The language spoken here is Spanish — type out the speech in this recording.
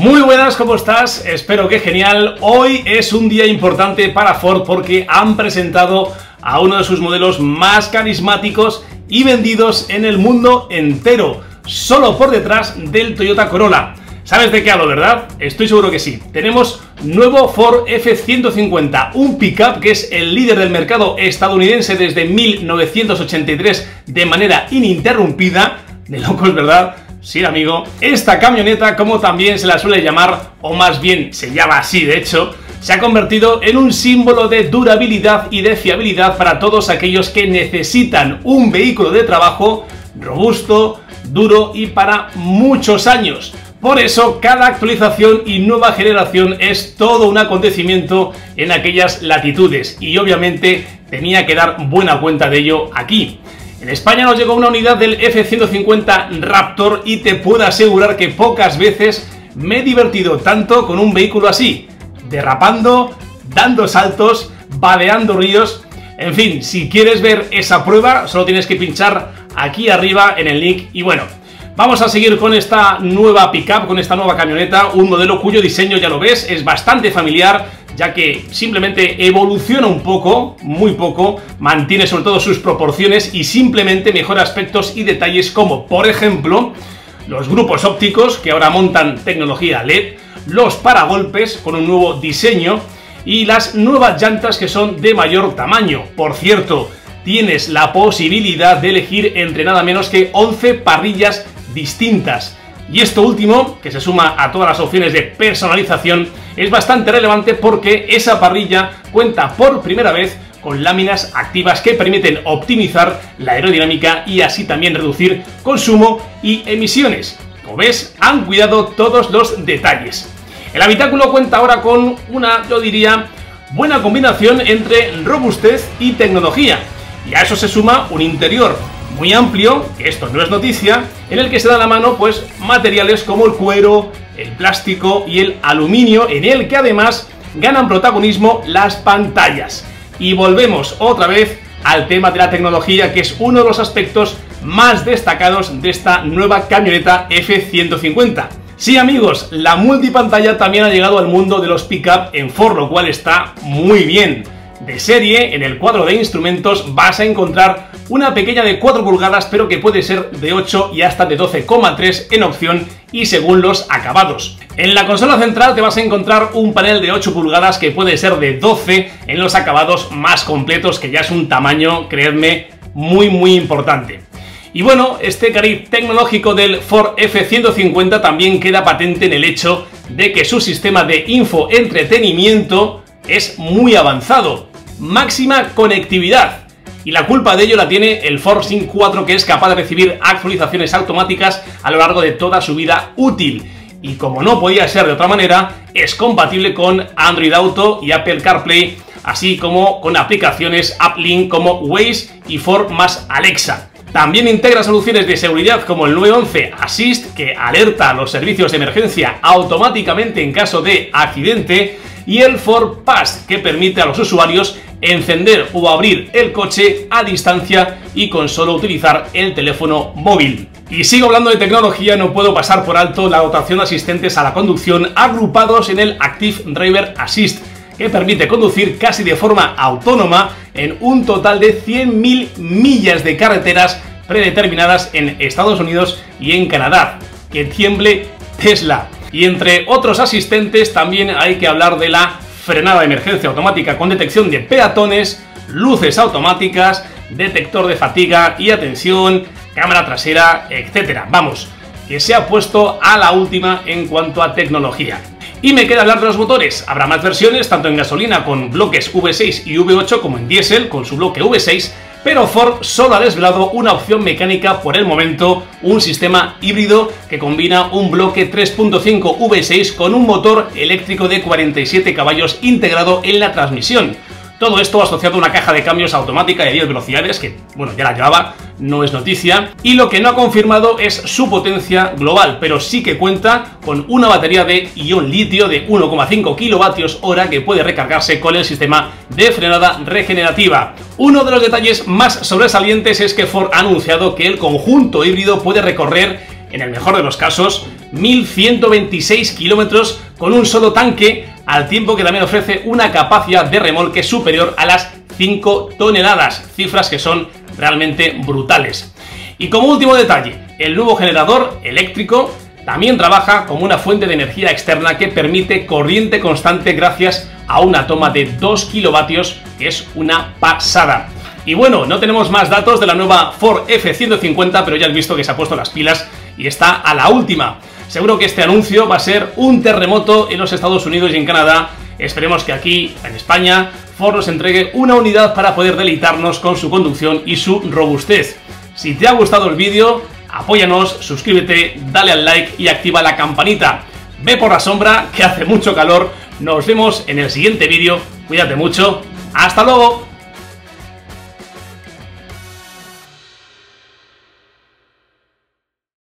Muy buenas, ¿cómo estás? Espero que genial. Hoy es un día importante para Ford porque han presentado a uno de sus modelos más carismáticos y vendidos en el mundo entero, solo por detrás del Toyota Corolla. ¿Sabes de qué hablo, verdad? Estoy seguro que sí. Tenemos nuevo Ford F-150, un pickup que es el líder del mercado estadounidense desde 1983 de manera ininterrumpida. De locos, ¿verdad? Sí, amigo. Esta camioneta, como también se la suele llamar, o más bien se llama así de hecho, se ha convertido en un símbolo de durabilidad y de fiabilidad para todos aquellos que necesitan un vehículo de trabajo robusto, duro y para muchos años. Por eso, cada actualización y nueva generación es todo un acontecimiento en aquellas latitudes y obviamente tenía que dar buena cuenta de ello aquí. En España nos llegó una unidad del F-150 Raptor y te puedo asegurar que pocas veces me he divertido tanto con un vehículo así, derrapando, dando saltos, vadeando ríos. En fin, si quieres ver esa prueba, solo tienes que pinchar aquí arriba en el link y bueno, vamos a seguir con esta nueva pickup, con esta nueva camioneta, un modelo cuyo diseño, ya lo ves, es bastante familiar, ya que simplemente evoluciona un poco, muy poco, mantiene sobre todo sus proporciones y simplemente mejora aspectos y detalles como, por ejemplo, los grupos ópticos, que ahora montan tecnología LED, los paragolpes, con un nuevo diseño, y las nuevas llantas que son de mayor tamaño. Por cierto, tienes la posibilidad de elegir entre nada menos que 11 parrillas distintas. Y esto último, que se suma a todas las opciones de personalización, es bastante relevante porque esa parrilla cuenta por primera vez con láminas activas que permiten optimizar la aerodinámica y así también reducir consumo y emisiones. Como ves, han cuidado todos los detalles. El habitáculo cuenta ahora con una, yo diría, buena combinación entre robustez y tecnología. Y a eso se suma un interior muy amplio, que esto no es noticia, en el que se da la mano pues materiales como el cuero, el plástico y el aluminio, en el que además ganan protagonismo las pantallas. Y volvemos otra vez al tema de la tecnología, que es uno de los aspectos más destacados de esta nueva camioneta F-150. Sí, amigos, la multipantalla también ha llegado al mundo de los pickup en Ford, lo cual está muy bien. De serie, en el cuadro de instrumentos vas a encontrar una pequeña de 4 pulgadas, pero que puede ser de 8 y hasta de 12,3 en opción y según los acabados. En la consola central te vas a encontrar un panel de 8 pulgadas que puede ser de 12 en los acabados más completos, que ya es un tamaño, creedme, muy importante. Y bueno, este cariz tecnológico del Ford F-150 también queda patente en el hecho de que su sistema de infoentretenimiento es muy avanzado, máxima conectividad, y la culpa de ello la tiene el Ford Sync 4, que es capaz de recibir actualizaciones automáticas a lo largo de toda su vida útil y, como no podía ser de otra manera, es compatible con Android Auto y Apple CarPlay, así como con aplicaciones AppLink como Waze y Ford más Alexa. También integra soluciones de seguridad como el 911 Assist, que alerta a los servicios de emergencia automáticamente en caso de accidente, y el Ford Pass, que permite a los usuarios encender o abrir el coche a distancia y con solo utilizar el teléfono móvil. Y sigo hablando de tecnología, no puedo pasar por alto la dotación de asistentes a la conducción agrupados en el Active Driver Assist, que permite conducir casi de forma autónoma en un total de 100.000 millas de carreteras predeterminadas en Estados Unidos y en Canadá. ¡Que tiemble Tesla! Y entre otros asistentes también hay que hablar de la frenada de emergencia automática con detección de peatones, luces automáticas, detector de fatiga y atención, cámara trasera, etc. Vamos, que se ha puesto a la última en cuanto a tecnología. Y me queda hablar de los motores. Habrá más versiones, tanto en gasolina con bloques V6 y V8 como en diésel con su bloque V6, pero Ford solo ha desvelado una opción mecánica por el momento, un sistema híbrido que combina un bloque 3.5 V6 con un motor eléctrico de 47 caballos integrado en la transmisión. Todo esto asociado a una caja de cambios automática de 10 velocidades, que bueno, ya la llevaba, no es noticia. Y lo que no ha confirmado es su potencia global, pero sí que cuenta con una batería de ion litio de 1,5 kWh que puede recargarse con el sistema de frenada regenerativa. Uno de los detalles más sobresalientes es que Ford ha anunciado que el conjunto híbrido puede recorrer, en el mejor de los casos, 1.126 kilómetros con un solo tanque, al tiempo que también ofrece una capacidad de remolque superior a las 5 toneladas, cifras que son realmente brutales. Y como último detalle, el nuevo generador eléctrico también trabaja como una fuente de energía externa que permite corriente constante gracias a una toma de 2 kilovatios, que es una pasada. Y bueno, no tenemos más datos de la nueva Ford F-150, pero ya has visto que se ha puesto las pilas y está a la última. Seguro que este anuncio va a ser un terremoto en los Estados Unidos y en Canadá. Esperemos que aquí, en España, Ford nos entregue una unidad para poder deleitarnos con su conducción y su robustez. Si te ha gustado el vídeo, apóyanos, suscríbete, dale al like y activa la campanita. Ve por la sombra, que hace mucho calor. Nos vemos en el siguiente vídeo. Cuídate mucho. ¡Hasta luego!